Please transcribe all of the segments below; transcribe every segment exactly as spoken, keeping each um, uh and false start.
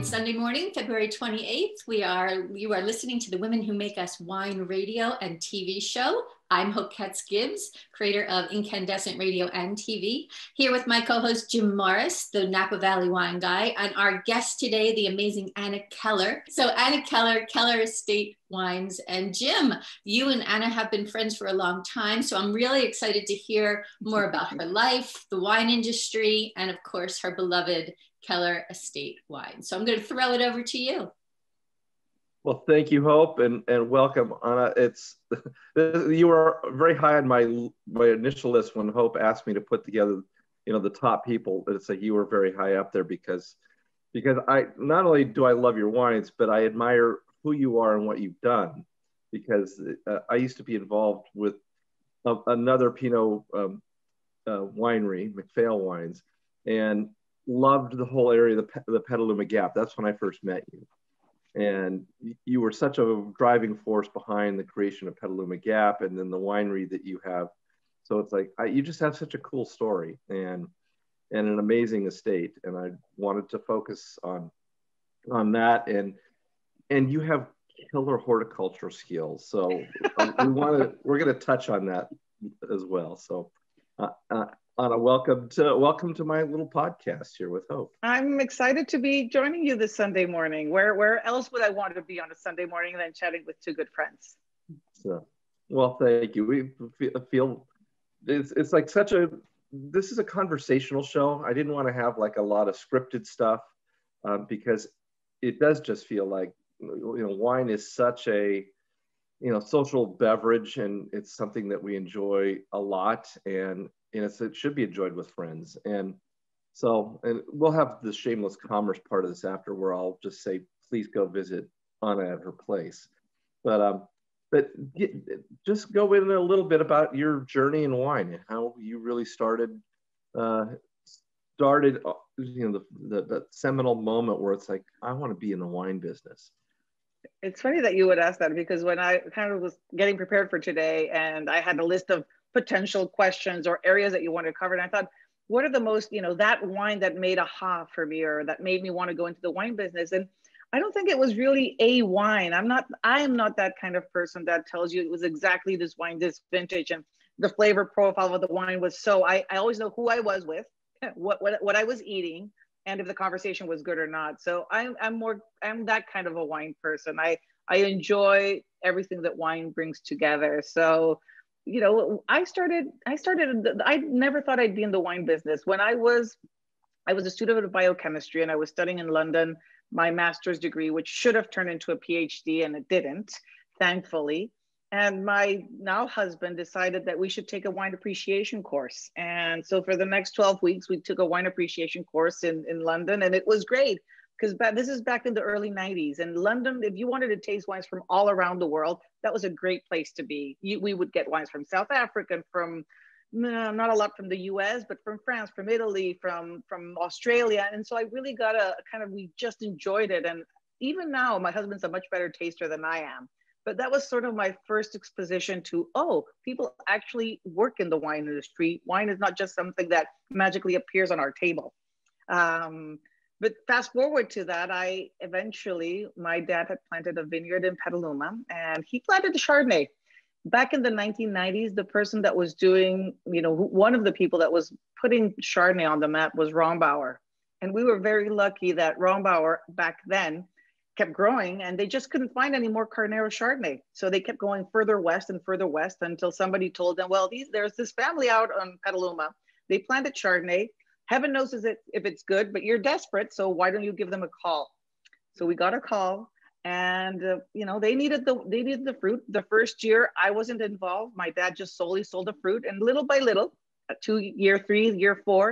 It's Sunday morning, February twenty-eighth. We are, you are listening to the Women Who Make Us Wine radio and T V show. I'm Hope Katz Gibbs, creator of Incandescent Radio and T V, here with my co-host Jim Morris, the Napa Valley wine guy, and our guest today, the amazing Anna Keller. So Anna Keller, Keller Estate Wines, and Jim, you and Anna have been friends for a long time, so I'm really excited to hear more about her life, the wine industry, and of course, her beloved Keller Estate Wine. So I'm going to throw it over to you. Well, thank you, Hope, and, and welcome, Anna. It's, you were very high on my my initial list when Hope asked me to put together, you know, the top people. It's like you were very high up there because, because I not only do I love your wines, but I admire who you are and what you've done. Because uh, I used to be involved with a, another Pinot um, uh, winery, McPhail Wines, and loved the whole area, the the Petaluma Gap. That's when I first met you. And you were such a driving force behind the creation of Petaluma Gap and then the winery that you have. So it's like, I, you just have such a cool story and, and an amazing estate. And I wanted to focus on, on that. And, and you have killer horticulture skills. So we want to, we're going to touch on that as well. So uh, uh, Anna, welcome to, welcome to my little podcast here with Hope. I'm excited to be joining you this Sunday morning. Where, where else would I want to be on a Sunday morning than chatting with two good friends? So, well, thank you. We feel, it's, it's like such a, this is a conversational show. I didn't want to have like a lot of scripted stuff um, because it does just feel like, you know, wine is such a, you know, social beverage, and it's something that we enjoy a lot, and and it's, it should be enjoyed with friends. And so, and we'll have the shameless commerce part of this after, where I'll just say, please go visit Anna at her place. But um, but get, just go in a little bit about your journey in wine and how you really started, uh, started, you know, the, the, the seminal moment where it's like, I want to be in the wine business. It's funny that you would ask that, because when I kind of was getting prepared for today, and I had a list of potential questions or areas that you want to cover, and I thought, what are the most, you know, that wine that made aha for me, or that made me want to go into the wine business? And I don't think it was really a wine. I'm not, I am not that kind of person that tells you it was exactly this wine, this vintage, and the flavor profile of the wine was so. I, I always know who I was with, what, what what I was eating, and if the conversation was good or not. So I'm I'm more I'm that kind of a wine person. I I enjoy everything that wine brings together. So, you know, I started, I started, I never thought I'd be in the wine business. When I was, I was a student of biochemistry, and I was studying in London, my master's degree, which should have turned into a PhD, and it didn't, thankfully. And my now husband decided that we should take a wine appreciation course. And so for the next twelve weeks, we took a wine appreciation course in, in London, and it was great, because this is back in the early nineties. And London, if you wanted to taste wines from all around the world, that was a great place to be. You, we would get wines from South Africa, and from, no, not a lot from the U S, but from France, from Italy, from, from Australia. And so I really got a kind of, we just enjoyed it. And even now, my husband's a much better taster than I am. But that was sort of my first exposition to, oh, people actually work in the wine industry. Wine is not just something that magically appears on our table. Um, But fast forward to that, I eventually, my dad had planted a vineyard in Petaluma, and he planted a Chardonnay. Back in the nineteen nineties, the person that was doing, you know, one of the people that was putting Chardonnay on the map was Rombauer. And we were very lucky that Rombauer back then kept growing, and they just couldn't find any more Carneros Chardonnay. So they kept going further west and further west until somebody told them, well, these, there's this family out on Petaluma. They planted Chardonnay. Heaven knows if it's good, but you're desperate, so why don't you give them a call? So we got a call, and uh, you know, they needed the they needed the fruit. The first year, I wasn't involved. My dad just solely sold the fruit, and little by little, two year three, year four,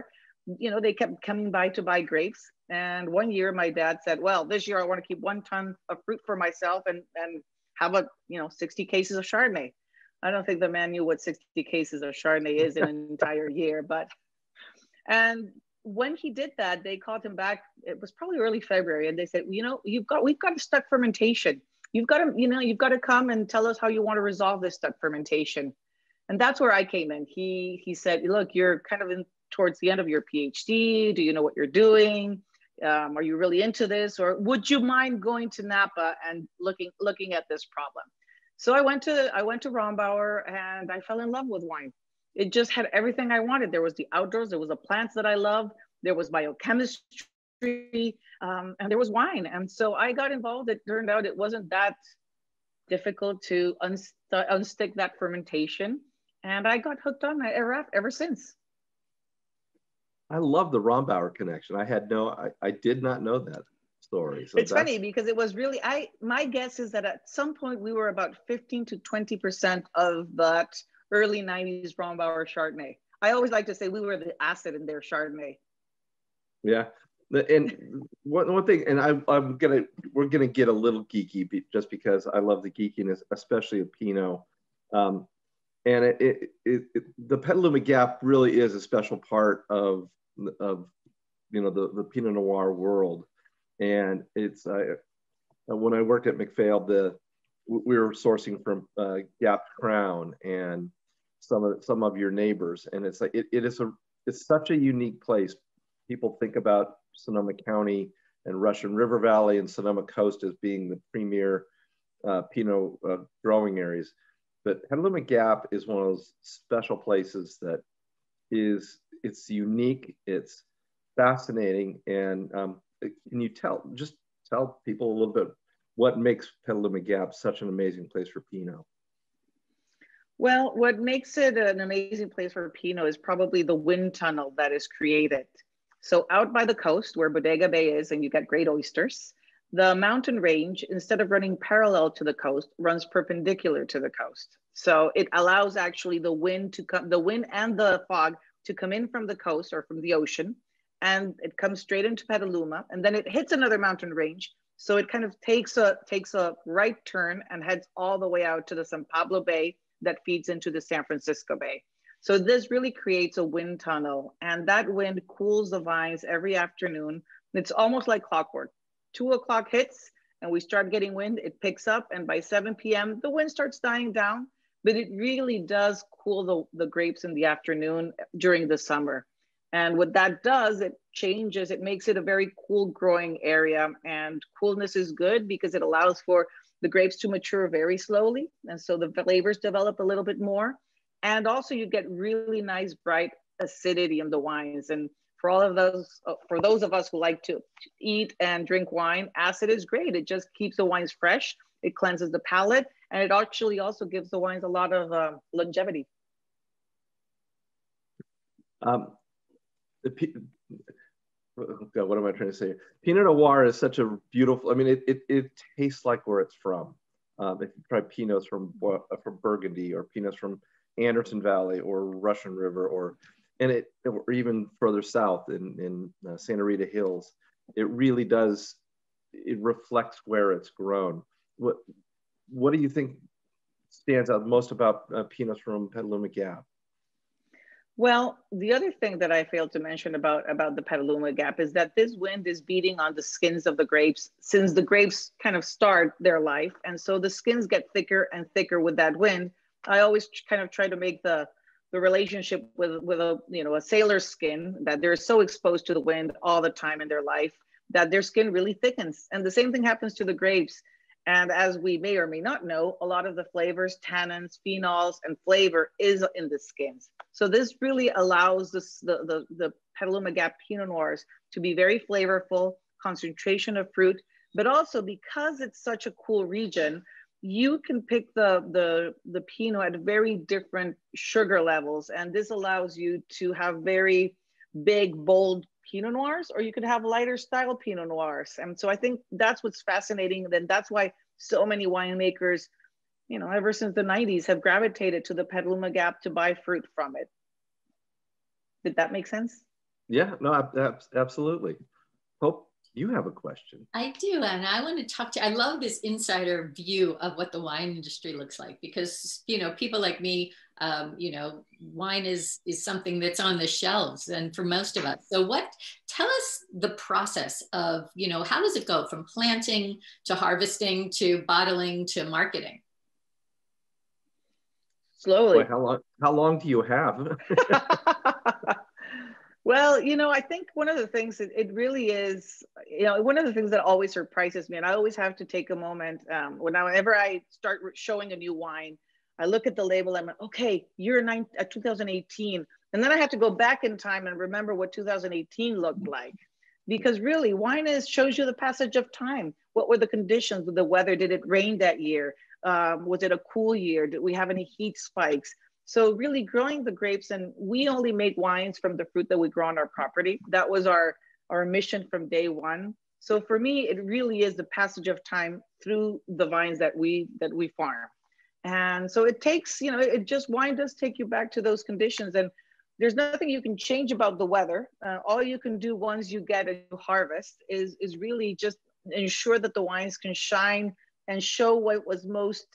you know, they kept coming by to buy grapes. And one year, my dad said, "Well, this year I want to keep one ton of fruit for myself, and and have a you know sixty cases of Chardonnay." I don't think the man knew what sixty cases of Chardonnay is in an entire year, but. And when he did that, they called him back. It was probably early February, and they said, "You know, you've got we've got a stuck fermentation. You've got to, you know, you've got to come and tell us how you want to resolve this stuck fermentation." And that's where I came in. He he said, "Look, you're kind of in towards the end of your PhD. Do you know what you're doing? Um, are you really into this? Or would you mind going to Napa and looking looking at this problem? So I went to I went to Rombauer and I fell in love with wine. It just had everything I wanted. There was the outdoors, there was the plants that I loved, there was biochemistry, um, and there was wine. And so I got involved. It turned out it wasn't that difficult to unst unstick that fermentation. And I got hooked on it ever, ever since. I love the Rombauer connection. I had no, I, I did not know that story. So it's funny because it was really, I, my guess is that at some point we were about fifteen to twenty percent of that early nineties Rombauer Chardonnay. I always like to say we were the acid in their Chardonnay. Yeah. And one, one thing, and I, I'm going to, we're going to get a little geeky just because I love the geekiness, especially of Pinot. Um, and it, it, it, it, the Petaluma Gap really is a special part of, of you know, the, the Pinot Noir world. And it's, uh, when I worked at McPhail, the, we were sourcing from uh, Gap Crown and some of, some of your neighbors. And it's like, it, it is a, it's such a unique place. People think about Sonoma County and Russian River Valley and Sonoma Coast as being the premier uh, Pinot uh, growing areas. But Petaluma Gap is one of those special places that is, it's unique, it's fascinating. And um, can you tell, just tell people a little bit what makes Petaluma Gap such an amazing place for Pinot? Well, what makes it an amazing place for Pinot is probably the wind tunnel that is created. So out by the coast where Bodega Bay is, and you get great oysters, the mountain range, instead of running parallel to the coast, runs perpendicular to the coast. So it allows actually the wind to come, the wind and the fog to come in from the coast or from the ocean, and it comes straight into Petaluma, and then it hits another mountain range. So it kind of takes a, takes a right turn and heads all the way out to the San Pablo Bay that feeds into the San Francisco Bay. So this really creates a wind tunnel, and that wind cools the vines every afternoon. It's almost like clockwork. Two o'clock hits and we start getting wind, it picks up, and by seven p m the wind starts dying down, but it really does cool the, the grapes in the afternoon during the summer. And what that does, it changes, it makes it a very cool growing area, and coolness is good because it allows for the grapes to mature very slowly. And so the flavors develop a little bit more. And also you get really nice, bright acidity in the wines. And for all of those, for those of us who like to eat and drink wine, acid is great. It just keeps the wines fresh. It cleanses the palate. And it actually also gives the wines a lot of uh, longevity. Um, the, God, what am I trying to say? Pinot Noir is such a beautiful, I mean, it, it, it tastes like where it's from. Um, if you try Pinots from, from Burgundy or Pinots from Anderson Valley or Russian River, or and it or even further south in, in uh, Santa Rita Hills, it really does, it reflects where it's grown. What, what do you think stands out most about uh, Pinots from Petaluma Gap? Well, the other thing that I failed to mention about, about the Petaluma Gap is that this wind is beating on the skins of the grapes since the grapes kind of start their life. And so the skins get thicker and thicker with that wind. I always kind of try to make the, the relationship with, with a, you know, a sailor's skin, that they're so exposed to the wind all the time in their life that their skin really thickens. And the same thing happens to the grapes. And as we may or may not know, a lot of the flavors, tannins, phenols, and flavor is in the skins. So this really allows this, the, the, the Petaluma Gap Pinot Noirs to be very flavorful, concentration of fruit, but also because it's such a cool region, you can pick the, the, the Pinot at very different sugar levels. And this allows you to have very big, bold Pinot Noirs, or you could have lighter style Pinot Noirs. And so I think that's what's fascinating. Then that's why so many winemakers, you know, ever since the nineties have gravitated to the Petaluma Gap to buy fruit from it. Did that make sense? Yeah, no, absolutely. Hope, you have a question. I do, and I want to talk to, I love this insider view of what the wine industry looks like, because, you know, people like me, um, you know, wine is, is something that's on the shelves and for most of us. So what, tell us the process of, you know, how does it go from planting to harvesting to bottling to marketing? Slowly. Boy, how long, how long do you have? Well, you know, I think one of the things that it really is, you know, one of the things that always surprises me, and I always have to take a moment um, whenever I start showing a new wine, I look at the label, I'm like, okay, year nine, uh, two thousand eighteen. And then I have to go back in time and remember what two thousand eighteen looked like. Because really, wine is, shows you the passage of time. What were the conditions of the weather? Did it rain that year? Um, was it a cool year? Did we have any heat spikes? So really growing the grapes, and we only made wines from the fruit that we grow on our property. That was our, our mission from day one. So for me, it really is the passage of time through the vines that we, that we farm. And so it takes, you know, it just, wine does take you back to those conditions. And there's nothing you can change about the weather. Uh, all you can do once you get a harvest is, is really just ensure that the wines can shine and show what was most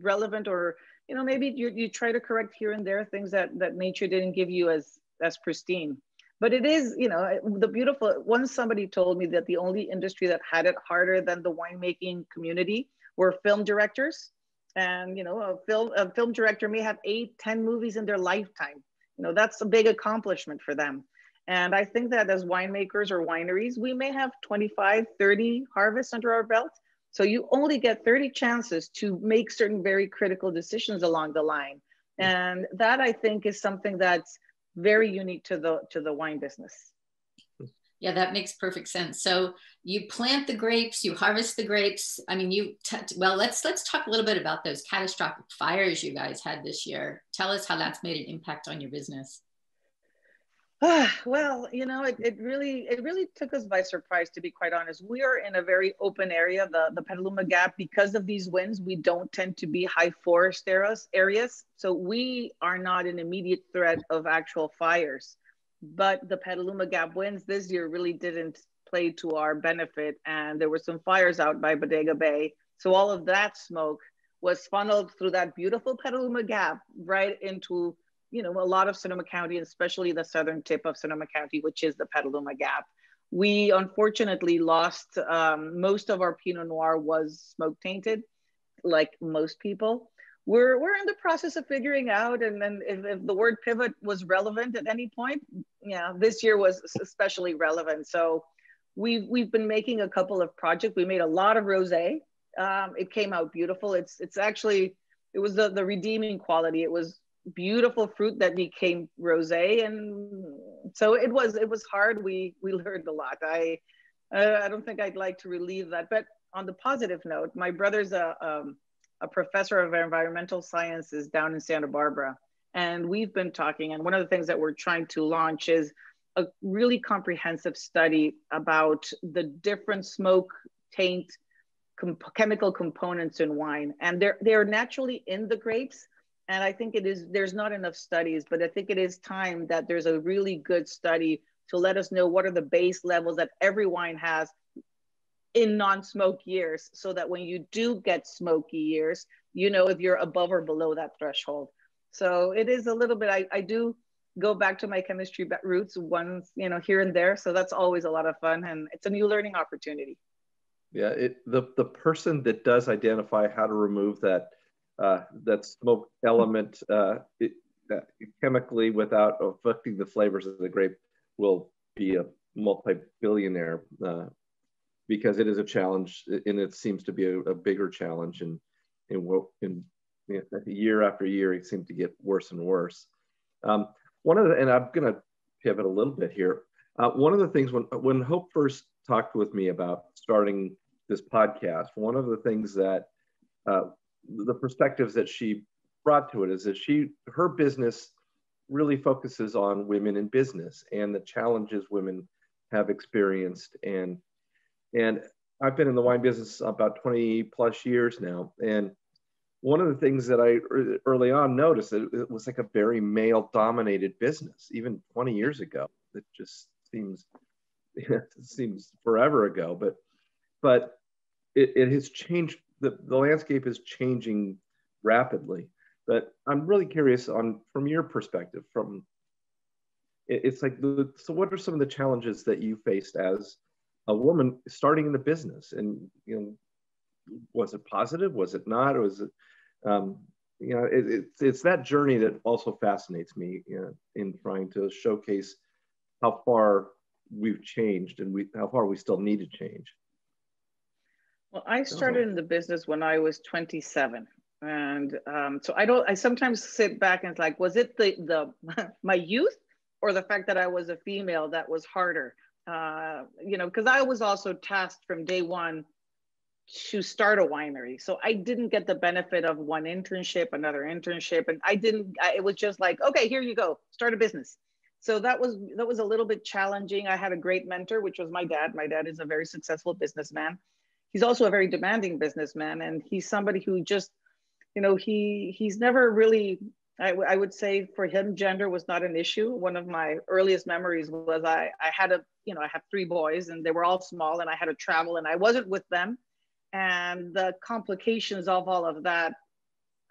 relevant, or you know, maybe you, you try to correct here and there things that, that nature didn't give you as, as pristine. But it is, you know, the beautiful, once somebody told me that the only industry that had it harder than the winemaking community were film directors. And, you know, a film, a film director may have eight, ten movies in their lifetime. You know, that's a big accomplishment for them. And I think that as winemakers or wineries, we may have twenty-five, thirty harvests under our belt. So you only get thirty chances to make certain very critical decisions along the line. And that, I think, is something that's very unique to the, to the wine business. Yeah, that makes perfect sense. So you plant the grapes, you harvest the grapes. I mean, you, t well, let's, let's talk a little bit about those catastrophic fires you guys had this year. Tell us how that's made an impact on your business. Well, you know, it, it really it really took us by surprise, to be quite honest. We are in a very open area, the, the Petaluma Gap. Because of these winds, we don't tend to be high forest areas. So we are not an immediate threat of actual fires. But the Petaluma Gap winds this year really didn't play to our benefit. And there were some fires out by Bodega Bay. So all of that smoke was funneled through that beautiful Petaluma Gap right into, you know, a lot of Sonoma County, especially the southern tip of Sonoma County, which is the Petaluma Gap. We unfortunately lost, um, most of our Pinot Noir was smoke tainted, like most people. We're, we're in the process of figuring out, and then if, if the word pivot was relevant at any point, yeah, this year was especially relevant. So we've, we've been making a couple of projects. We made a lot of rosé. Um, it came out beautiful. It's, it's actually, it was the, the redeeming quality. It was beautiful fruit that became rosé, and so it was it was hard. We we learned a lot. I uh, I don't think I'd like to relieve that, but on the positive note, my brother's a um, a professor of environmental sciences down in Santa Barbara, and we've been talking, and one of the things that we're trying to launch is a really comprehensive study about the different smoke taint comp chemical components in wine, and they're they're naturally in the grapes. And I think it is, there's not enough studies, but I think it is time that there's a really good study to let us know what are the base levels that every wine has in non-smoke years, so that when you do get smoky years, you know if you're above or below that threshold. So it is a little bit, I, I do go back to my chemistry roots once, you know, here and there. So that's always a lot of fun, and it's a new learning opportunity. Yeah, it, the, the person that does identify how to remove that Uh, that smoke element uh, it, uh, chemically without affecting the flavors of the grape will be a multi-billionaire, uh, because it is a challenge, and it seems to be a, a bigger challenge. And, and, and you know, year after year, it seemed to get worse and worse. Um, one of the, and I'm going to pivot a little bit here. Uh, one of the things when when Hope first talked with me about starting this podcast, one of the things that uh, the perspectives that she brought to it is that she, her business really focuses on women in business and the challenges women have experienced. And, and I've been in the wine business about twenty plus years now. And one of the things that I early on noticed, that it was like a very male dominated business, even twenty years ago. It just seems, it seems forever ago, but, but it, it has changed. The, the landscape is changing rapidly, but I'm really curious on, from your perspective, from, it, it's like, the, so what are some of the challenges that you faced as a woman starting in the business? And, you know, was it positive? Was it not? Or was it, um, you know, it, it, it's that journey that also fascinates me, you know, in trying to showcase how far we've changed and we, how far we still need to change. Well, I started in the business when I was twenty-seven. And um, so I don't, I sometimes sit back and it's like, was it the, the my youth or the fact that I was a female that was harder? Uh, you know, because I was also tasked from day one to start a winery. So I didn't get the benefit of one internship, another internship. And I didn't, I, it was just like, okay, here you go, start a business. So that was, that was a little bit challenging. I had a great mentor, which was my dad. My dad is a very successful businessman. He's also a very demanding businessman. And he's somebody who just, you know, he he's never really, I, I would say for him, gender was not an issue. One of my earliest memories was I, I had a, you know, I have three boys and they were all small and I had to travel and I wasn't with them. And the complications of all of that.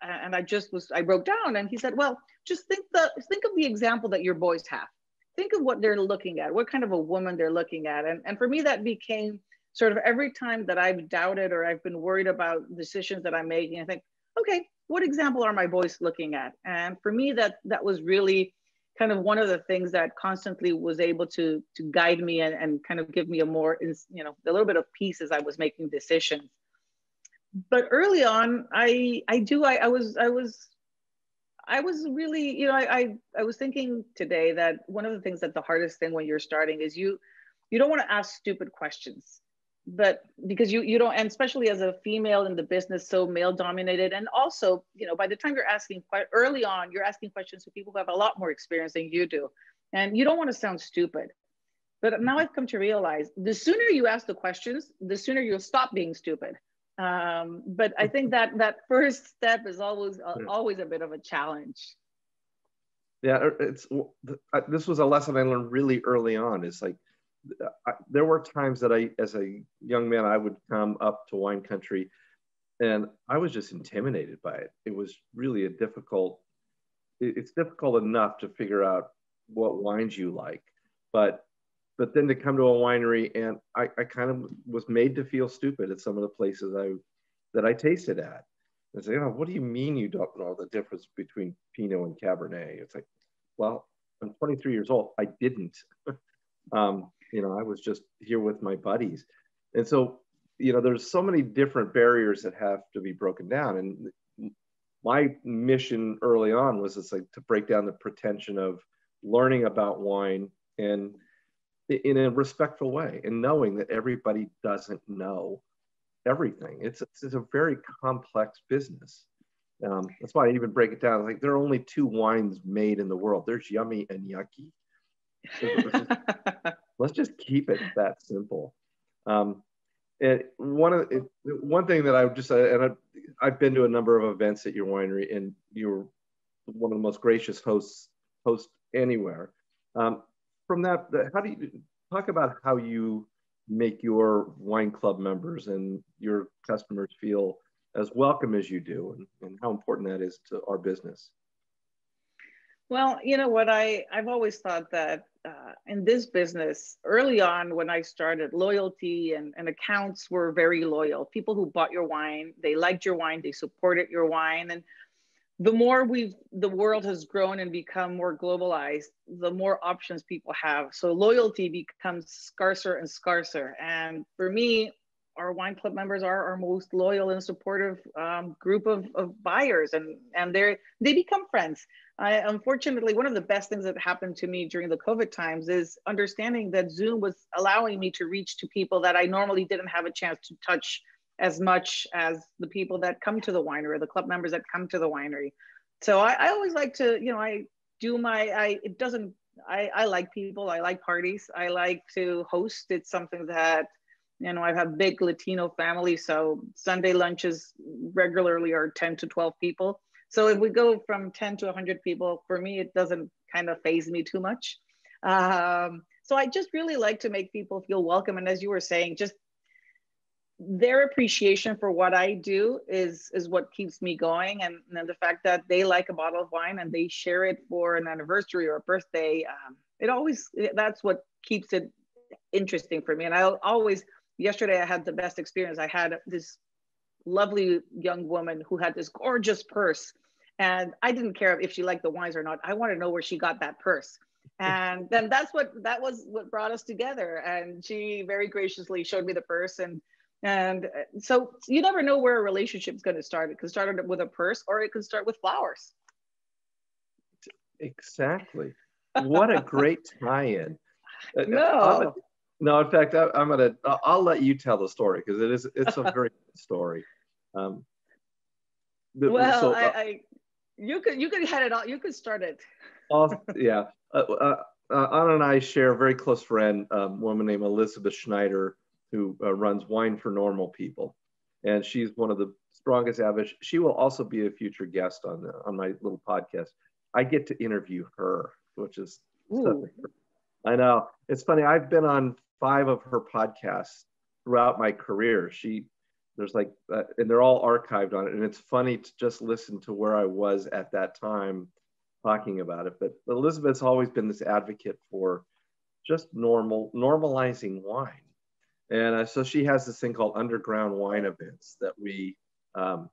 And I just was, I broke down and he said, well, just think the think of the example that your boys have. Think of what they're looking at, what kind of a woman they're looking at. And, and for me, that became sort of every time that I've doubted or I've been worried about decisions that I'm making, I think, okay, what example are my boys looking at? And for me, that that was really kind of one of the things that constantly was able to, to guide me and, and kind of give me a more, you know, a little bit of peace as I was making decisions. But early on, I I do, I, I was, I was, I was really, you know, I, I, I was thinking today that one of the things that the hardest thing when you're starting is you, you don't want to ask stupid questions. But because you, you don't, and especially as a female in the business, so male dominated. And also, you know, by the time you're asking quite early on, you're asking questions to people who have a lot more experience than you do. And you don't want to sound stupid. But now I've come to realize the sooner you ask the questions, the sooner you'll stop being stupid. Um, but I think that that first step is always, uh, always a bit of a challenge. Yeah, it's, this was a lesson I learned really early on. It's like, I, there were times that I, as a young man, I would come up to wine country and I was just intimidated by it. It was really a difficult, it, it's difficult enough to figure out what wines you like, but but then to come to a winery and I, I kind of was made to feel stupid at some of the places I that I tasted at. And say, oh, what do you mean you don't know the difference between Pinot and Cabernet? It's like, well, I'm twenty-three years old. I didn't. um, You know, I was just here with my buddies. And so, you know, there's so many different barriers that have to be broken down. And my mission early on was it's like to break down the pretension of learning about wine and in a respectful way and knowing that everybody doesn't know everything. It's, it's a very complex business. Um, that's why I even break it down. Like there are only two wines made in the world. There's yummy and yucky. Let's just keep it that simple. Um, and one of the, one thing that I would just, and I've, I've been to a number of events at your winery, and you're one of the most gracious hosts hosts anywhere. Um, from that, how do you talk about how you make your wine club members and your customers feel as welcome as you do, and, and how important that is to our business? Well, you know what, I, I've always thought that uh, in this business, early on when I started, loyalty and, and accounts were very loyal. People who bought your wine, they liked your wine, they supported your wine. And the more we've, the world has grown and become more globalized, the more options people have. So loyalty becomes scarcer and scarcer. And for me, our wine club members are our most loyal and supportive um, group of, of buyers, and, and they they become friends. I, unfortunately, one of the best things that happened to me during the COVID times is understanding that Zoom was allowing me to reach to people that I normally didn't have a chance to touch as much as the people that come to the winery, or the club members that come to the winery. So I, I always like to, you know, I do my, I it doesn't, I, I like people, I like parties, I like to host. It's something that, you know, I have a big Latino family, so Sunday lunches regularly are ten to twelve people. So if we go from ten to a hundred people, for me, it doesn't kind of faze me too much. Um, so I just really like to make people feel welcome. And as you were saying, just their appreciation for what I do is, is what keeps me going. And, and the fact that they like a bottle of wine and they share it for an anniversary or a birthday, um, it always, that's what keeps it interesting for me. And I'll always... Yesterday, I had the best experience. I had this lovely young woman who had this gorgeous purse, and I didn't care if she liked the wines or not. I want to know where she got that purse. And then that's what, that was what brought us together. And she very graciously showed me the purse. And, and so you never know where a relationship's going to start. It could start with a purse, or it could start with flowers. Exactly. What a great tie-in. No. No, in fact, I, I'm going to, I'll let you tell the story, because it is, it's a very good story. Um, the, well, so, uh, I, I, you could, you could head it off. You could start it. off, yeah. Uh, uh, uh, Anna and I share a very close friend, a um, woman named Elizabeth Schneider, who uh, runs Wine for Normal People. And she's one of the strongest advocates. She will also be a future guest on, the, on my little podcast. I get to interview her, which is, I know, it's funny. I've been on five of her podcasts throughout my career. She, there's like, uh, and they're all archived on it. And it's funny to just listen to where I was at that time talking about it. But Elizabeth's always been this advocate for just normal, normalizing wine. And uh, so she has this thing called underground wine events that we, um,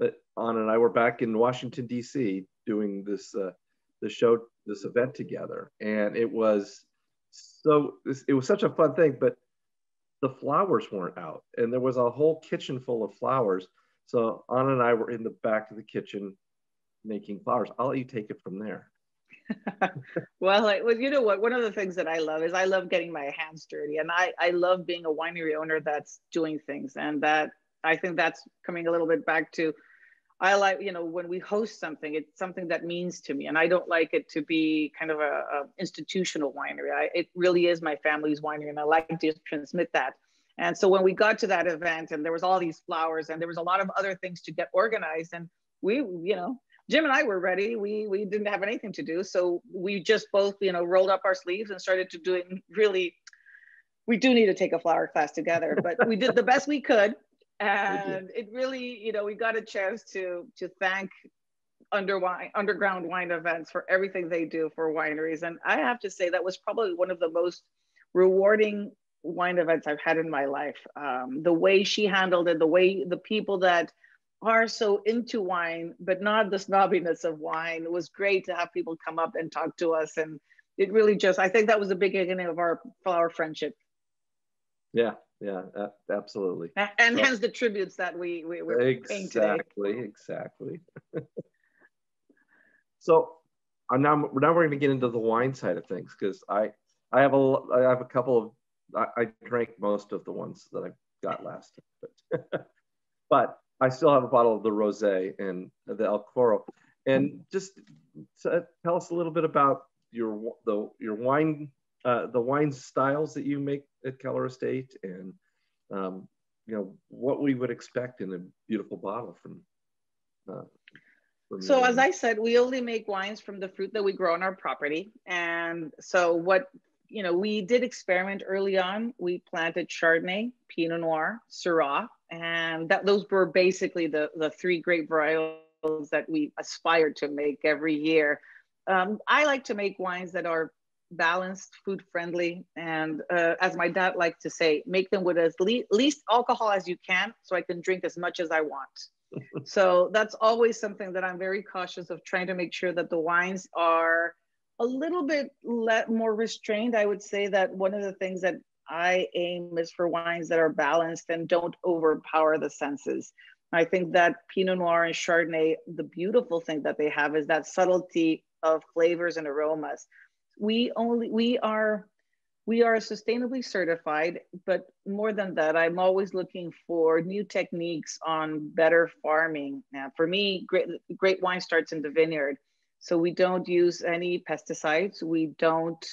that Anna and I were back in Washington, D C doing this, uh, the show, this event together. And it was so, it was such a fun thing, but the flowers weren't out. And there was a whole kitchen full of flowers. So Anna and I were in the back of the kitchen making flowers. I'll let you take it from there. Well, I, well, you know what, one of the things that I love is I love getting my hands dirty. And I, I love being a winery owner that's doing things. And that, I think that's coming a little bit back to, I like, you know, when we host something, it's something that means to me. And I don't like it to be kind of a, a institutional winery. I, it really is my family's winery, and I like to transmit that. And so when we got to that event, and there was all these flowers, and there was a lot of other things to get organized, and we, you know, Jim and I were ready. We, we didn't have anything to do. So we just both, you know, rolled up our sleeves and started to do it. Really, we do need to take a flower class together, but we did the best we could. And it really, you know, we got a chance to to thank under wine, underground wine events for everything they do for wineries. And I have to say that was probably one of the most rewarding wine events I've had in my life. Um, the way she handled it, the way the people that are so into wine, but not the snobbiness of wine. It was great to have people come up and talk to us. And it really just, I think that was the beginning of our flower friendship. Yeah. Yeah, absolutely. And hence the tributes that we, we were paying today. Exactly, exactly. So now, now we're going to get into the wine side of things, because I, I, have a, I have a couple of, I, I drank most of the ones that I got last time. But, but I still have a bottle of the Rosé and the El Coro. And just to tell us a little bit about your, the, your wine Uh, the wine styles that you make at Keller Estate, and um, you know, what we would expect in a beautiful bottle from. Uh, from so as I said, we only make wines from the fruit that we grow on our property. And so what, you know, we did experiment early on. We planted Chardonnay, Pinot Noir, Syrah, and that those were basically the, the three great varietals that we aspire to make every year. Um, I like to make wines that are balanced, food friendly, and uh, as my dad liked to say, make them with as le least alcohol as you can, so I can drink as much as I want. So that's always something that I'm very cautious of, trying to make sure that the wines are a little bit more restrained. I would say that one of the things that I aim is for wines that are balanced and don't overpower the senses. I think that Pinot Noir and Chardonnay, the beautiful thing that they have is that subtlety of flavors and aromas. We only, we are, we are sustainably certified, but more than that, I'm always looking for new techniques on better farming. Now, for me, great, great wine starts in the vineyard. So we don't use any pesticides. We don't,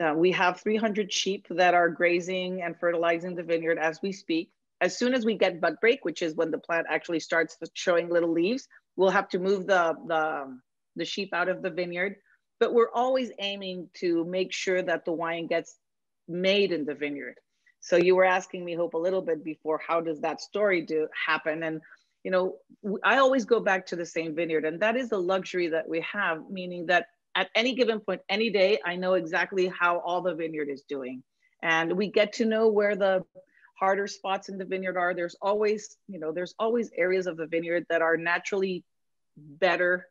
uh, we have three hundred sheep that are grazing and fertilizing the vineyard as we speak. As soon as we get bud break, which is when the plant actually starts showing little leaves, we'll have to move the, the, the sheep out of the vineyard. But we're always aiming to make sure that the wine gets made in the vineyard. So you were asking me, Hope, a little bit before, how does that story do happen? And, you know, I always go back to the same vineyard, and that is the luxury that we have, meaning that at any given point, any day, I know exactly how all the vineyard is doing. And we get to know where the harder spots in the vineyard are. There's always, you know, there's always areas of the vineyard that are naturally better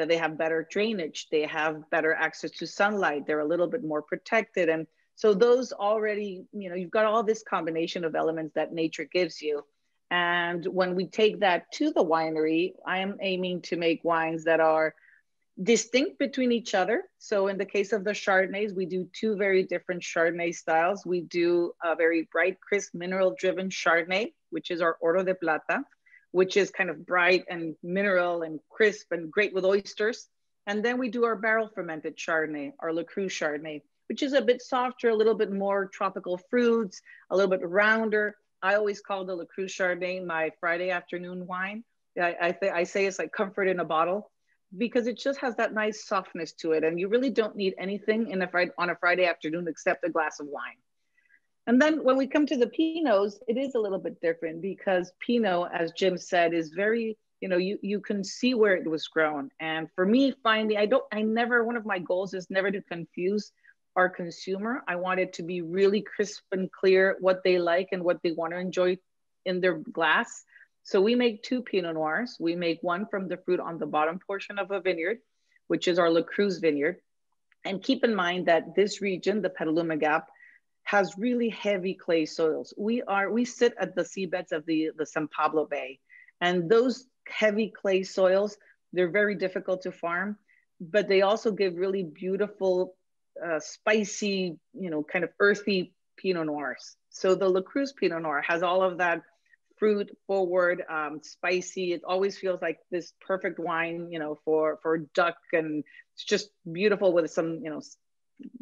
uh, they have better drainage, they have better access to sunlight, they're a little bit more protected. And so those already, you know, you've got all this combination of elements that nature gives you. And when we take that to the winery, I am aiming to make wines that are distinct between each other. So in the case of the Chardonnays, we do two very different Chardonnay styles. We do a very bright, crisp, mineral-driven Chardonnay, which is our Oro de Plata, which is kind of bright and mineral and crisp and great with oysters. And then we do our barrel-fermented Chardonnay, our La Cruz Chardonnay, which is a bit softer, a little bit more tropical fruits, a little bit rounder. I always call the La Cruz Chardonnay my Friday afternoon wine. I, I, th I say it's like comfort in a bottle, because it just has that nice softness to it. And you really don't need anything in a Friday, on a Friday afternoon except a glass of wine. And then when we come to the Pinots, it is a little bit different, because Pinot, as Jim said, is very, you know, you, you can see where it was grown. And for me, finally, I don't, I never, one of my goals is never to confuse our consumer. I want it to be really crisp and clear what they like and what they want to enjoy in their glass. So we make two Pinot Noirs. We make one from the fruit on the bottom portion of a vineyard, which is our La Cruz vineyard. And keep in mind that this region, the Petaluma Gap, has really heavy clay soils. We are we sit at the seabeds of the, the San Pablo Bay. And those heavy clay soils, they're very difficult to farm, but they also give really beautiful, uh, spicy, you know, kind of earthy Pinot Noirs. So the La Cruz Pinot Noir has all of that fruit forward, um, spicy. It always feels like this perfect wine, you know, for, for duck, and it's just beautiful with some, you know,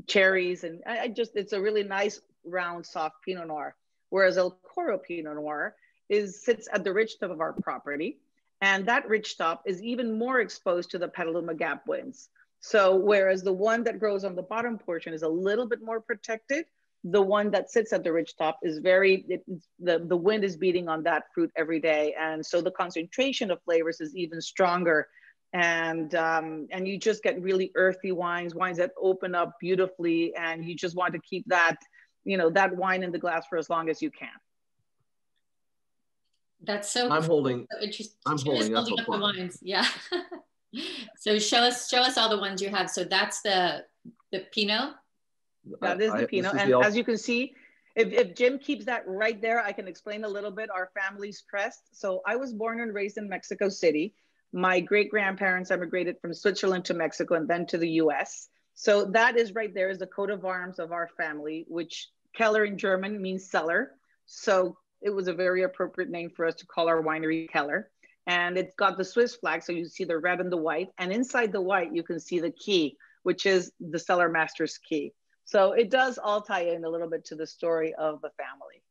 cherries. And I, I just, it's a really nice round, soft Pinot Noir. Whereas El Coro Pinot Noir is, sits at the ridge top of our property. And that ridge top is even more exposed to the Petaluma Gap winds. So whereas the one that grows on the bottom portion is a little bit more protected, the one that sits at the ridge top is very, it, the, the wind is beating on that fruit every day. And so the concentration of flavors is even stronger. And, um, and you just get really earthy wines, wines that open up beautifully. And you just want to keep that, you know, that wine in the glass for as long as you can. That's so, I'm holding, so interesting. I'm holding, holding up, up the wines. Yeah. So show us, show us all the ones you have. So that's the, the Pinot. Yeah, this is the Pinot. And as you can see, if, if Jim keeps that right there, I can explain a little bit our family's crest. So I was born and raised in Mexico City. My great-grandparents emigrated from Switzerland to Mexico and then to the U S. So that is right there is the coat of arms of our family, which Keller in German means cellar. So it was a very appropriate name for us to call our winery Keller. And it's got the Swiss flag, so you see the red and the white. And inside the white, you can see the key, which is the cellar master's key. So it does all tie in a little bit to the story of the family.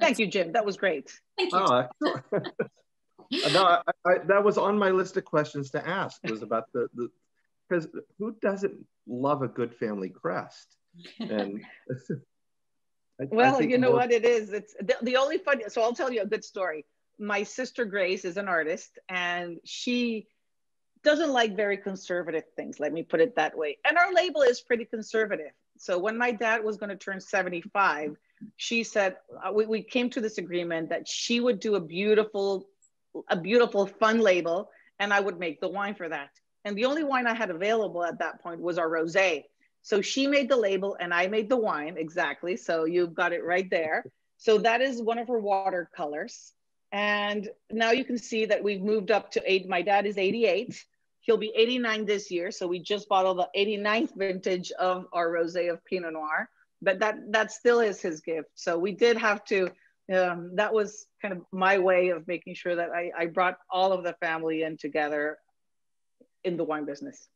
Thank you, Jim. That was great. Thank you. Oh, no, I, I, that was on my list of questions to ask. It was about the, the, because who doesn't love a good family crest? And I, well, I you know what it is. It's the, the only fun. So I'll tell you a good story. My sister Grace is an artist, and she doesn't like very conservative things, let me put it that way. And our label is pretty conservative. So when my dad was going to turn seventy-five, she said, uh, we, we came to this agreement that she would do a beautiful, a beautiful fun label, and I would make the wine for that. And the only wine I had available at that point was our rosé. So she made the label and I made the wine, exactly. So you've got it right there. So that is one of her watercolors. And now you can see that we've moved up to eight. My dad is eighty-eight. He'll be eighty-nine this year. So we just bottled the eighty-ninth vintage of our rosé of Pinot Noir, but that, that still is his gift. So we did have to, um, that was kind of my way of making sure that I, I brought all of the family in together in the wine business.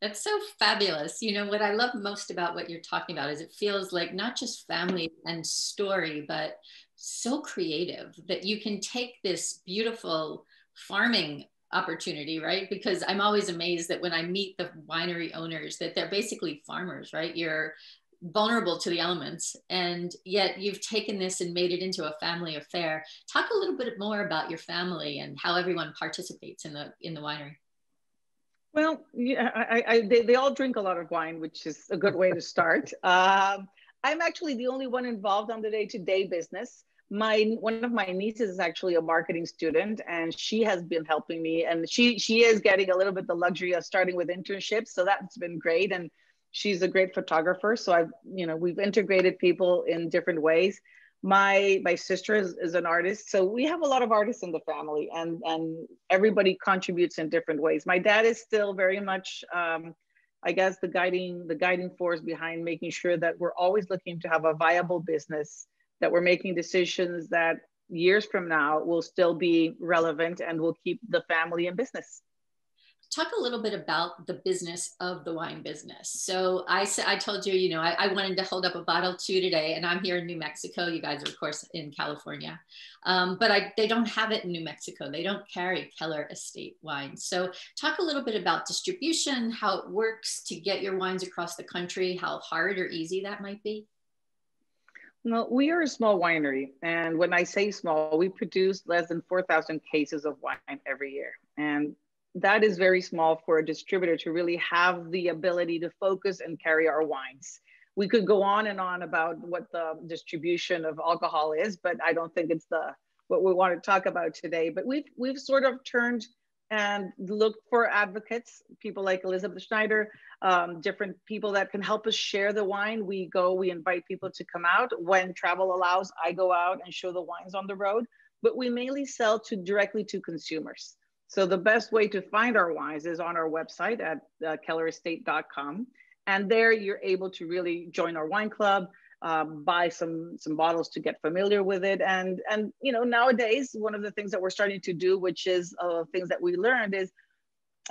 That's so fabulous. You know, what I love most about what you're talking about is it feels like not just family and story, but so creative that you can take this beautiful farming opportunity, right? Because I'm always amazed that when I meet the winery owners that they're basically farmers, right? You're vulnerable to the elements, and yet you've taken this and made it into a family affair. Talk a little bit more about your family and how everyone participates in the in the winery. Well, yeah, I, I, they, they all drink a lot of wine, which is a good way to start. um, I'm actually the only one involved on the day-to-day business. My one of my nieces is actually a marketing student, and she has been helping me, and she she is getting a little bit the luxury of starting with internships, so that's been great. And she's a great photographer, so I've you know we've integrated people in different ways. My my sister is, is an artist, so we have a lot of artists in the family, and and everybody contributes in different ways. My dad is still very much um, I guess the guiding the guiding force behind making sure that we're always looking to have a viable business, that we're making decisions that years from now will still be relevant and will keep the family in business. Talk a little bit about the business of the wine business. So I said, I told you, you know, I, I wanted to hold up a bottle too today, and I'm here in New Mexico. You guys are of course in California, um, but I, they don't have it in New Mexico. They don't carry Keller Estate wine. So talk a little bit about distribution, how it works to get your wines across the country, how hard or easy that might be. No, we are a small winery, and when I say small, we produce less than four thousand cases of wine every year, and that is very small for a distributor to really have the ability to focus and carry our wines. We could go on and on about what the distribution of alcohol is, but I don't think it's the what we want to talk about today. But we've we've sort of turned and looked for advocates, people like Elizabeth Schneider, um, different people that can help us share the wine. We go, we invite people to come out. When travel allows, I go out and show the wines on the road, but we mainly sell to directly to consumers. So the best way to find our wines is on our website at uh, keller estate dot com. And there you're able to really join our wine club, Um, buy some some bottles to get familiar with it, and and you know nowadays one of the things that we're starting to do, which is uh, things that we learned, is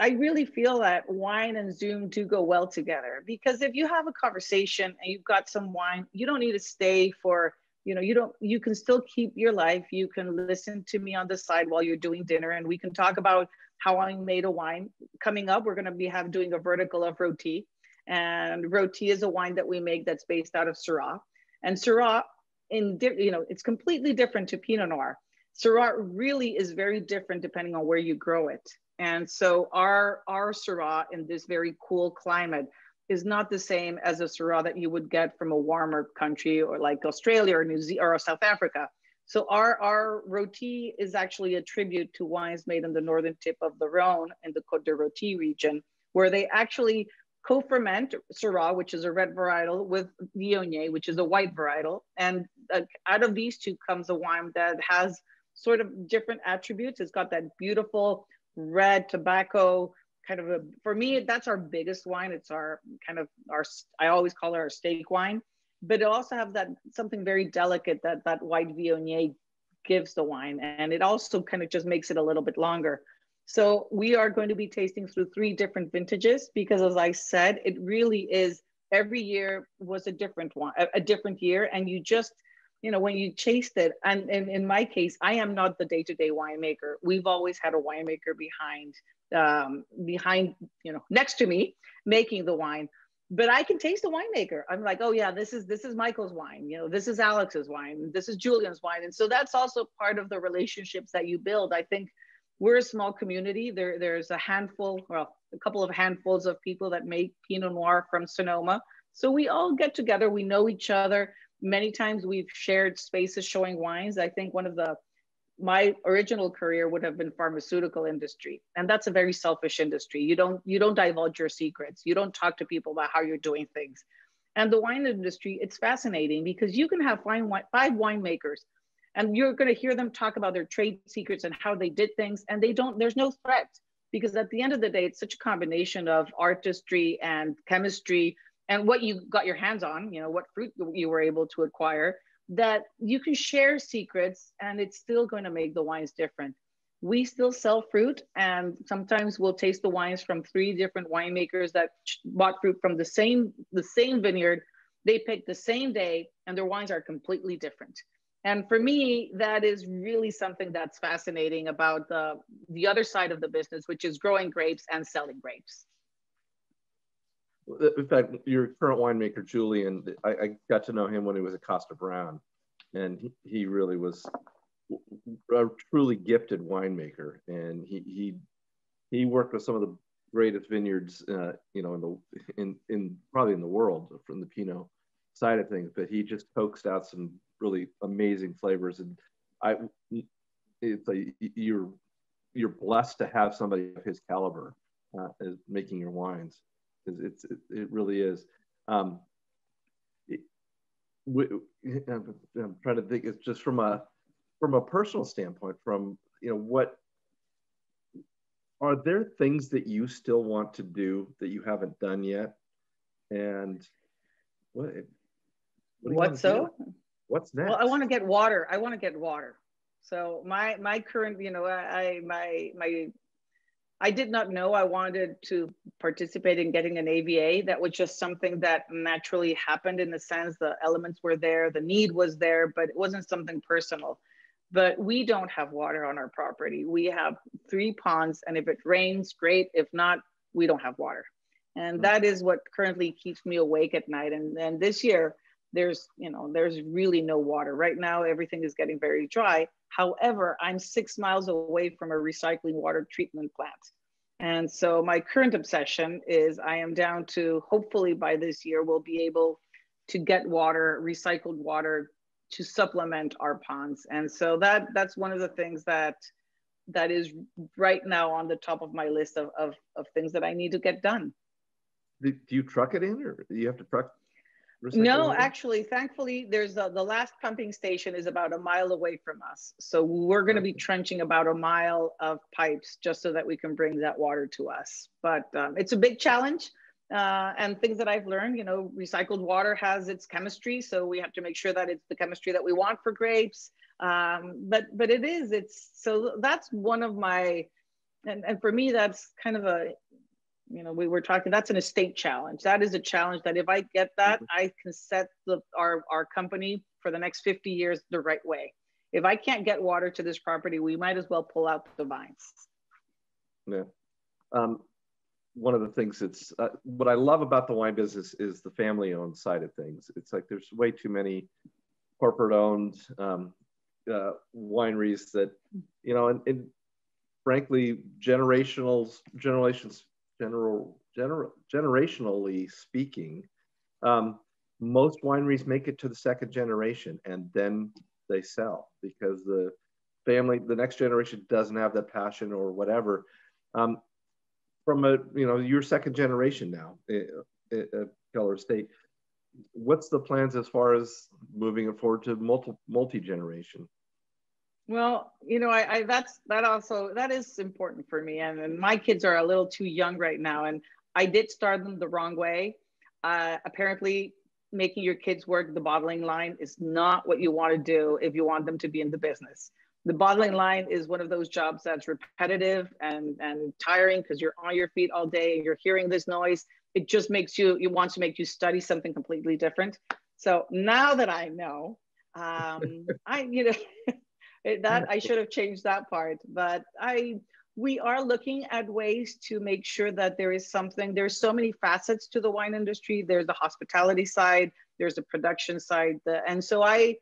I really feel that wine and Zoom do go well together, because if you have a conversation and you've got some wine, you don't need to stay for you know you don't you can still keep your life. You can listen to me on the side while you're doing dinner, and we can talk about how I made a wine. Coming up, we're going to be have doing a vertical of roti. And roti is a wine that we make that's based out of Syrah. And Syrah, in you know, it's completely different to Pinot Noir. Syrah really is very different depending on where you grow it. And so our, our Syrah in this very cool climate is not the same as a Syrah that you would get from a warmer country or like Australia or New Zealand or South Africa. So our, our roti is actually a tribute to wines made on the northern tip of the Rhone in the Côte de Roti region, where they actually co-ferment Syrah, which is a red varietal, with Viognier, which is a white varietal. And uh, out of these two comes a wine that has sort of different attributes. It's got that beautiful red tobacco kind of a, for me, that's our biggest wine. It's our kind of our, I always call it our steak wine, but it also have that something very delicate that that white Viognier gives the wine. And it also kind of just makes it a little bit longer. So we are going to be tasting through three different vintages, because as I said, it really is every year was a different one, a different year. And you just, you know, when you taste it, and, and in my case, I am not the day-to-day winemaker. We've always had a winemaker behind, um, behind, you know, next to me making the wine, but I can taste the winemaker. I'm like, oh yeah, this is, this is Michael's wine. You know, this is Alex's wine. This is Julian's wine. And so that's also part of the relationships that you build. I think we're a small community. There, there's a handful, well, a couple of handfuls of people that make Pinot Noir from Sonoma. So we all get together, we know each other. Many times we've shared spaces showing wines. I think one of the, my original career would have been pharmaceutical industry. And that's a very selfish industry. You don't, you don't divulge your secrets. You don't talk to people about how you're doing things. And the wine industry, it's fascinating because you can have fine wine, five winemakers, and you're going to hear them talk about their trade secrets and how they did things. And they don't, there's no threat, because at the end of the day, it's such a combination of artistry and chemistry and what you got your hands on, you know, what fruit you were able to acquire, that you can share secrets and it's still going to make the wines different. We still sell fruit, and sometimes we'll taste the wines from three different winemakers that bought fruit from the same, the same vineyard. They picked the same day and their wines are completely different. And for me, that is really something that's fascinating about the, the other side of the business, which is growing grapes and selling grapes. In fact, your current winemaker, Julian, I, I got to know him when he was at Costa Brown, and he, he really was a truly gifted winemaker. And he, he, he worked with some of the greatest vineyards, uh, you know, in the, in, in probably in the world from the Pinot side of things, but he just coaxed out some really amazing flavors. And I, it's like you're you're blessed to have somebody of his caliber uh, as making your wines. It's, it's it really is. Um, it, we, I'm, I'm trying to think. It's just from a from a personal standpoint. From you know what. Are there things that you still want to do that you haven't done yet? And what? What, what so? Do? What's next? Well, I want to get water. I want to get water. So my my current, you know, I my my I did not know I wanted to participate in getting an A V A. That was just something that naturally happened in the sense the elements were there, the need was there, but it wasn't something personal. But we don't have water on our property. We have three ponds, and if it rains, great. If not, we don't have water. And that is what currently keeps me awake at night. And then this year, there's, you know, there's really no water. Right now, everything is getting very dry. However, I'm six miles away from a recycling water treatment plant. And so my current obsession is I am down to, hopefully by this year, we'll be able to get water, recycled water, to supplement our ponds. And so that that's one of the things that that is right now on the top of my list of, of, of things that I need to get done. Do you truck it in or do you have to truck? No, actually, thankfully, there's a, the last pumping station is about a mile away from us. So we're gonna be trenching about a mile of pipes just so that we can bring that water to us. But um, it's a big challenge. Uh, and things that I've learned, you know, recycled water has its chemistry. So we have to make sure that it's the chemistry that we want for grapes. Um, but but it is, it's, so that's one of my, and, and for me, that's kind of a, you know, we were talking, that's an estate challenge. That is a challenge that if I get that, mm-hmm. I can set the, our, our company for the next fifty years the right way. If I can't get water to this property, we might as well pull out the vines. Yeah. Um, One of the things that's uh, what I love about the wine business is the family-owned side of things. It's like there's way too many corporate-owned um, uh, wineries that, you know, and, and frankly, generational, generations, general, general, generationally speaking, um, most wineries make it to the second generation and then they sell because the family, the next generation doesn't have that passion or whatever. Um, From a, you know, your second generation now at Keller Estate, what's the plans as far as moving it forward to multi multi-generation? Well, you know, I, I that's that also that is important for me, and, and my kids are a little too young right now, and I did start them the wrong way. Uh, apparently, making your kids work the bottling line is not what you want to do if you want them to be in the business. The bottling line is one of those jobs that's repetitive and, and tiring because you're on your feet all day and you're hearing this noise. It just makes you, it wants to make you study something completely different. So now that I know, um, I, you know, that I should have changed that part, but I, we are looking at ways to make sure that there is something, there's so many facets to the wine industry. There's the hospitality side, there's the production side. The, and so I,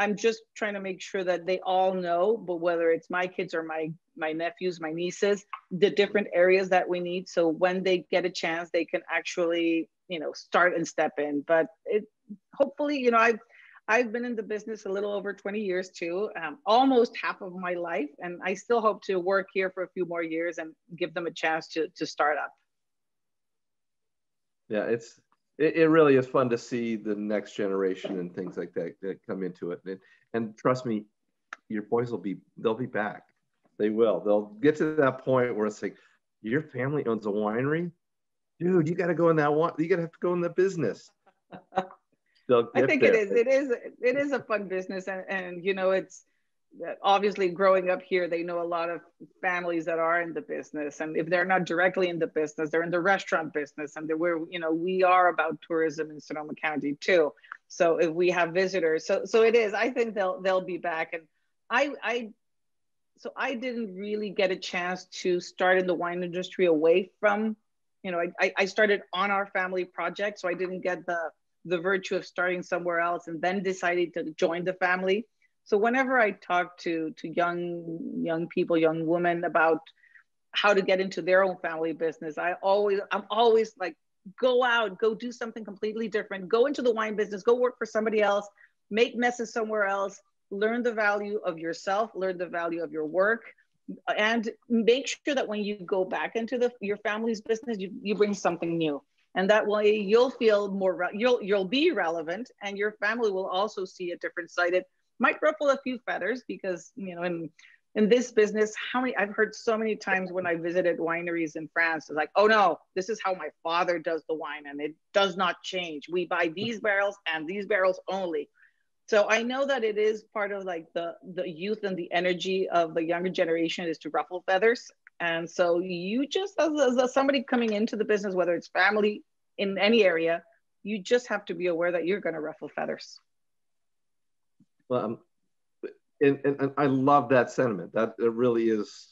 I'm just trying to make sure that they all know, but whether it's my kids or my, my nephews, my nieces, the different areas that we need. So when they get a chance, they can actually, you know, start and step in. But it, hopefully, you know, I've, I've been in the business a little over twenty years too, um, almost half of my life. And I still hope to work here for a few more years and give them a chance to, to start up. Yeah, it's, It, it really is fun to see the next generation and things like that that come into it. And, and trust me, your boys will be, they'll be back. They will. They'll get to that point where it's like, your family owns a winery? Dude, you got to go in that one. You got to have to go in the business. They'll get I think there. It is. It is. It is a fun business. And, and, you know, it's obviously growing up here, they know a lot of families that are in the business, and if they're not directly in the business, they're in the restaurant business, and we're, you know, we are about tourism in Sonoma County too. So if we have visitors, so so it is. I think they'll they'll be back, and I I so I didn't really get a chance to start in the wine industry away from, you know, I I started on our family project, so I didn't get the the virtue of starting somewhere else and then decided to join the family. So whenever I talk to, to young, young people, young women about how to get into their own family business, I always, I'm always like, go out, go do something completely different, go into the wine business, go work for somebody else. make messes somewhere else, learn the value of yourself, learn the value of your work, and make sure that when you go back into the, your family's business, you, you bring something new. And that way you'll feel more, you'll, you'll be relevant, and your family will also see a different side. It might ruffle a few feathers because, you know, in, in this business, how many, I've heard so many times when I visited wineries in France, it's like, oh no, this is how my father does the wine and it does not change. We buy these barrels and these barrels only. So I know that it is part of like the, the youth and the energy of the younger generation is to ruffle feathers. And so you just, as, as somebody coming into the business, whether it's family in any area, you just have to be aware that you're going to ruffle feathers. Well, um, and, and, and I love that sentiment. That it really is,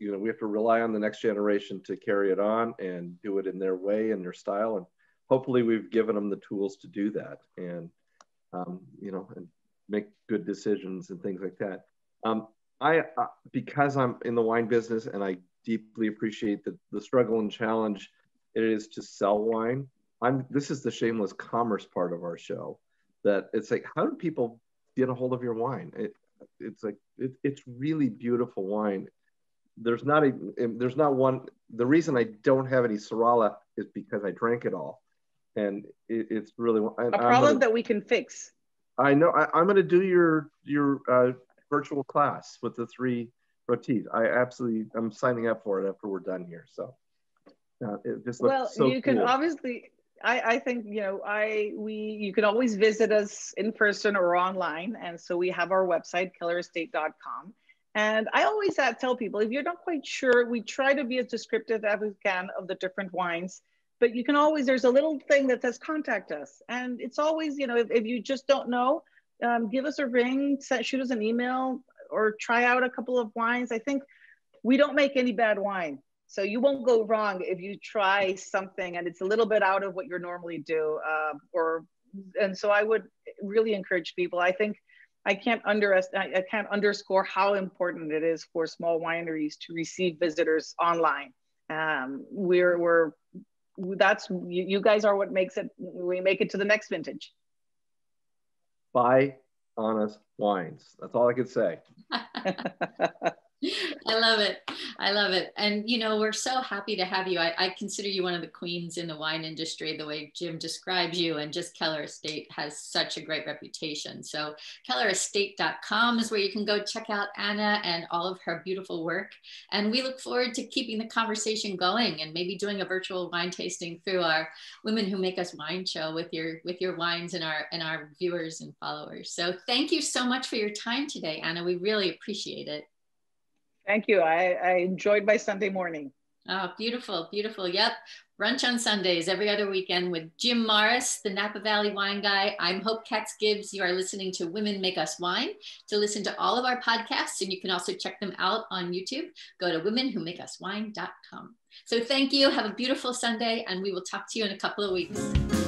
you know, we have to rely on the next generation to carry it on and do it in their way and their style. And hopefully we've given them the tools to do that. And Um, you know, and make good decisions and things like that. Um, I, uh, because I'm in the wine business and I deeply appreciate the, the struggle and challenge it is to sell wine. I'm, this is the shameless commerce part of our show, that it's like, how do people get a hold of your wine? It, it's like, it, it's really beautiful wine. There's not a, there's not one, the reason I don't have any Syrah left is because I drank it all. And it, it's really I, a problem gonna, that we can fix. I know. I, I'm going to do your your uh, virtual class with the three rotis. I absolutely, I'm signing up for it after we're done here. So uh, it just looks well. So you can cool. obviously. I I think you know. I we you can always visit us in person or online, and so we have our website keller estate dot com. And I always have, tell people, if you're not quite sure, we try to be as descriptive as we can of the different wines. But you can always, there's a little thing that says contact us. And it's always, you know, if, if you just don't know, um, give us a ring, send, shoot us an email, or try out a couple of wines. I think we don't make any bad wine. So you won't go wrong if you try something and it's a little bit out of what you normally do. Uh, or, and so I would really encourage people. I think I can't underestimate, I can't underscore how important it is for small wineries to receive visitors online. Um, we're, we're, that's you, you guys are what makes it, we make it to the next vintage. Buy honest wines. That's all I could say. I love it. I love it. And you know, we're so happy to have you. I, I consider you one of the queens in the wine industry, the way Jim describes you, and just Keller Estate has such a great reputation. So keller estate dot com is where you can go check out Anna and all of her beautiful work. And we look forward to keeping the conversation going and maybe doing a virtual wine tasting through our Women Who Make Us Wine show with your with your wines and our and our viewers and followers. So thank you so much for your time today, Anna. We really appreciate it. Thank you. I, I enjoyed my Sunday morning. Oh, beautiful, beautiful. Yep. Brunch on Sundays every other weekend with Jim Morris, the Napa Valley wine guy. I'm Hope Katz Gibbs. You are listening to Women Make Us Wine. To listen to all of our podcasts, and you can also check them out on YouTube, go to women who make us wine dot com. So thank you. Have a beautiful Sunday, and we will talk to you in a couple of weeks.